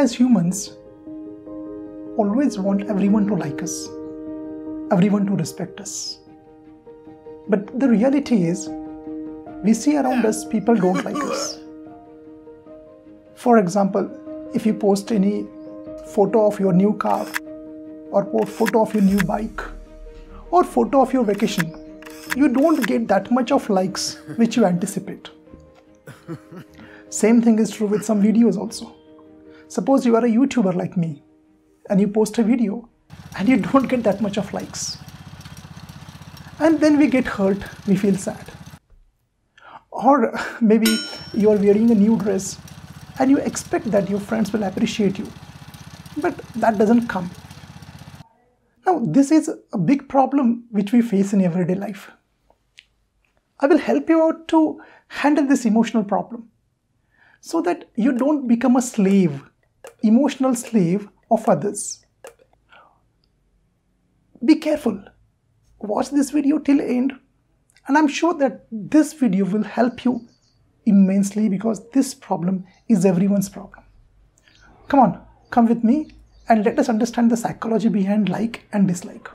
as humans always want everyone to like us, everyone to respect us. But the reality is, we see around us people don't like us. For example, if you post any photo of your new car, or photo of your new bike, or photo of your vacation, you don't get that much of likes which you anticipate. Same thing is true with some videos also. Suppose you are a YouTuber like me and you post a video and you don't get that much of likes. And then we get hurt, we feel sad. Or maybe you are wearing a new dress and you expect that your friends will appreciate you. But that doesn't come. Now, this is a big problem which we face in everyday life. I will help you out to handle this emotional problem so that you don't become a slave, emotional slave of others. Be careful. Watch this video till end, and I'm sure that this video will help you immensely, because this problem is everyone's problem. Come on, come with me and let us understand the psychology behind like and dislike.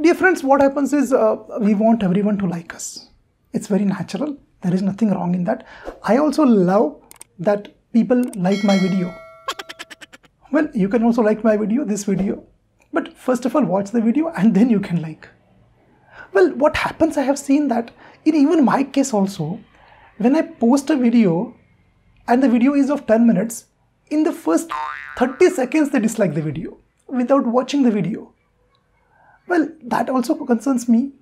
Dear friends, what happens is we want everyone to like us. It's very natural. There is nothing wrong in that. I also love that people like my video. Well, you can also like my video, this video. But first of all, watch the video and then you can like. Well, what happens, I have seen that in even my case also, when I post a video and the video is of 10 minutes, in the first 30 seconds they dislike the video without watching the video. Well, that also concerns me.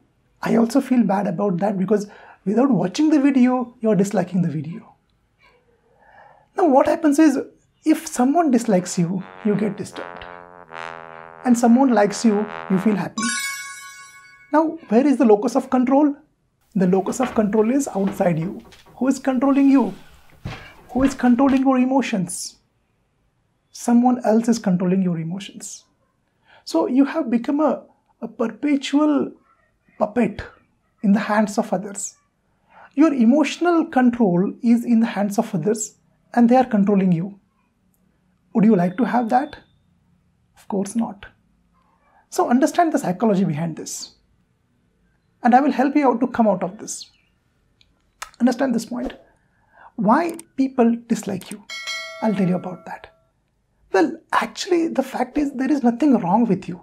I also feel bad about that, because without watching the video, you are disliking the video. Now what happens is, if someone dislikes you, you get disturbed. And someone likes you, you feel happy. Now, where is the locus of control? The locus of control is outside you. Who is controlling you? Who is controlling your emotions? Someone else is controlling your emotions. So you have become a perpetual puppet in the hands of others. Your emotional control is in the hands of others and they are controlling you. Would you like to have that? Of course not. So understand the psychology behind this. And I will help you out to come out of this. Understand this point. Why people dislike you? I'll tell you about that. Well, actually, the fact is there is nothing wrong with you.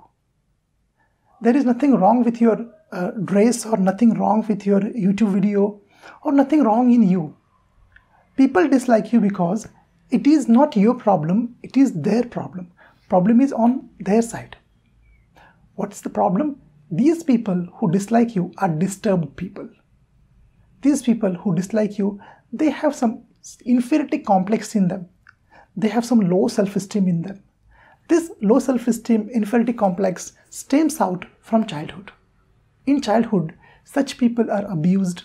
There is nothing wrong with your dress, or nothing wrong with your YouTube video, or nothing wrong in you. People dislike you because it is not your problem, it is their problem. Problem is on their side. What's the problem? These people who dislike you are disturbed people. These people who dislike you, they have some inferiority complex in them. They have some low self-esteem in them. This low self-esteem inferiority complex stems out from childhood. In childhood, such people are abused,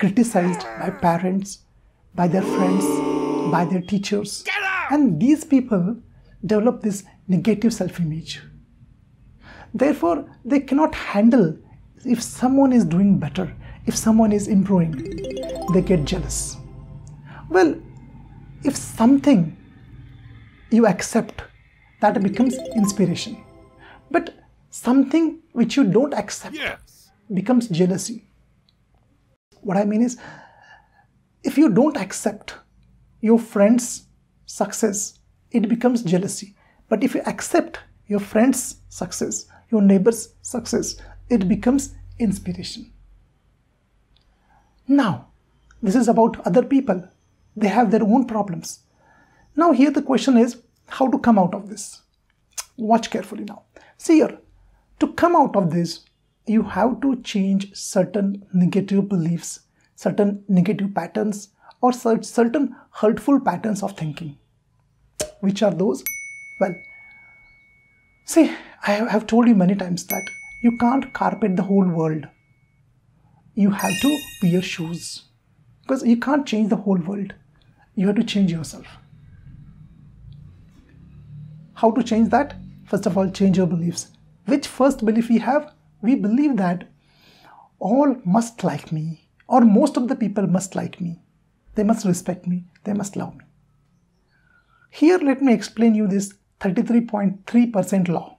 criticized by parents, by their friends, by their teachers. And these people develop this negative self-image. Therefore, they cannot handle if someone is doing better, if someone is improving. They get jealous. Well, if something you accept, that becomes inspiration. But something which you don't accept becomes jealousy. What I mean is, if you don't accept your friend's success, it becomes jealousy. But if you accept your friend's success, your neighbor's success, it becomes inspiration. Now, this is about other people. They have their own problems. Now here the question is, how to come out of this? Watch carefully now. See here, to come out of this, you have to change certain negative beliefs, certain negative patterns, or certain hurtful patterns of thinking. Which are those? Well, see, I have told you many times that you can't carpet the whole world. You have to wear shoes. Because you can't change the whole world. You have to change yourself. How to change that? First of all, change your beliefs. Which first belief we have? We believe that all must like me, or most of the people must like me, they must respect me, they must love me. Here let me explain you this 33.3% law.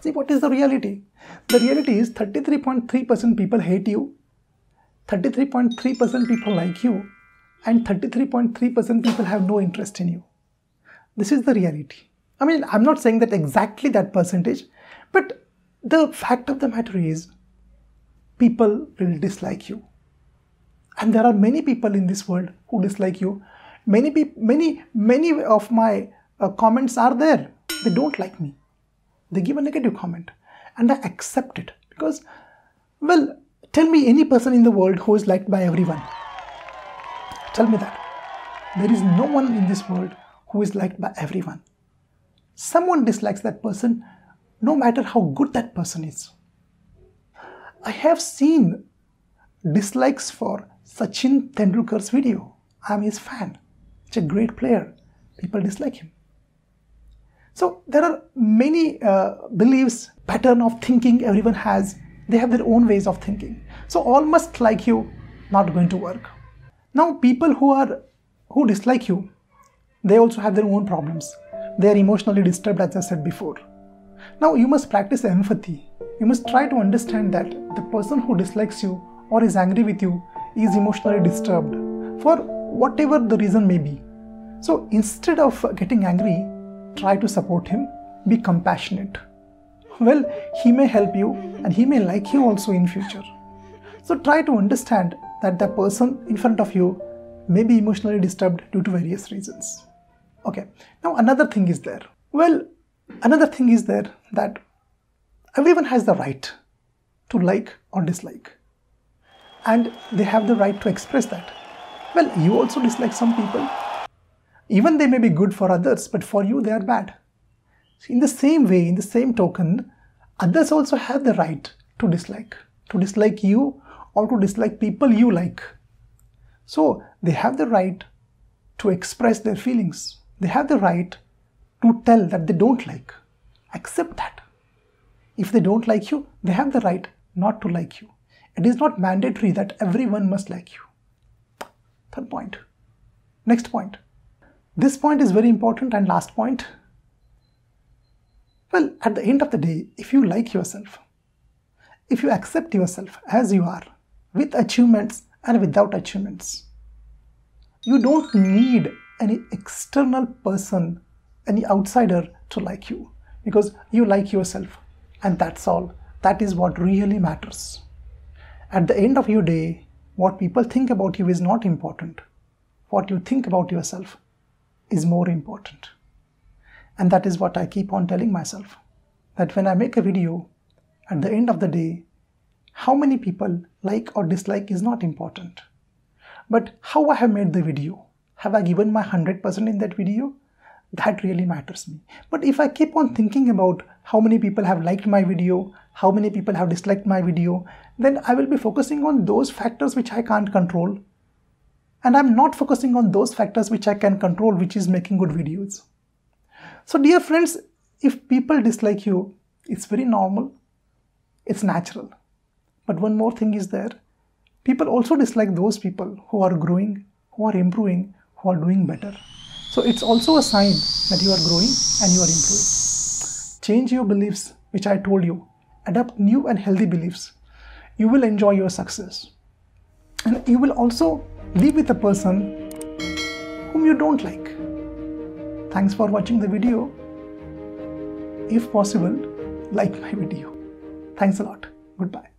See, what is the reality? The reality is 33.3% people hate you, 33.3% people like you, and 33.3% people have no interest in you. This is the reality. I mean, I'm not saying that exactly that percentage, but the fact of the matter is people will dislike you. And there are many people in this world who dislike you. Many of my comments are there. They don't like me. They give a negative comment and I accept it because, well, tell me any person in the world who is liked by everyone. Tell me that. There is no one in this world who is liked by everyone. Someone dislikes that person no matter how good that person is. I have seen dislikes for Sachin Tendulkar's video. I'm his fan. He's a great player. People dislike him. So there are many beliefs, pattern of thinking everyone has. They have their own ways of thinking. So all must like you, not going to work. Now people who dislike you, they also have their own problems. They are emotionally disturbed, as I said before. Now you must practice empathy. You must try to understand that the person who dislikes you or is angry with you is emotionally disturbed for whatever the reason may be. So instead of getting angry, try to support him, be compassionate. Well, he may help you and he may like you also in future. So try to understand that the person in front of you may be emotionally disturbed due to various reasons. Okay, now another thing is there. Well, another thing is there that everyone has the right to like or dislike. And they have the right to express that. Well, you also dislike some people. Even they may be good for others, but for you they are bad. In the same way, in the same token, others also have the right to dislike you or to dislike people you like. So they have the right to express their feelings. They have the right to tell that they don't like. Accept that. If they don't like you, they have the right not to like you. It is not mandatory that everyone must like you. Third point. Next point. This point is very important, and last point. Well, at the end of the day, if you like yourself, if you accept yourself as you are, with achievements and without achievements, you don't need any external person, any outsider to like you, because you like yourself and that's all. That is what really matters. At the end of your day, what people think about you is not important. What you think about yourself is more important. And that is what I keep on telling myself. That when I make a video, at the end of the day, how many people like or dislike is not important. But how I have made the video, have I given my 100% in that video? That really matters me. But if I keep on thinking about how many people have liked my video, how many people have disliked my video, then I will be focusing on those factors which I can't control. And I'm not focusing on those factors which I can control, which is making good videos. So dear friends, if people dislike you, it's very normal, it's natural. But one more thing is there. People also dislike those people who are growing, who are improving, who are doing better. So it's also a sign that you are growing and you are improving. Change your beliefs, which I told you. Adopt new and healthy beliefs. You will enjoy your success. And you will also live with a person whom you don't like. Thanks for watching the video. If possible, like my video. Thanks a lot. Goodbye.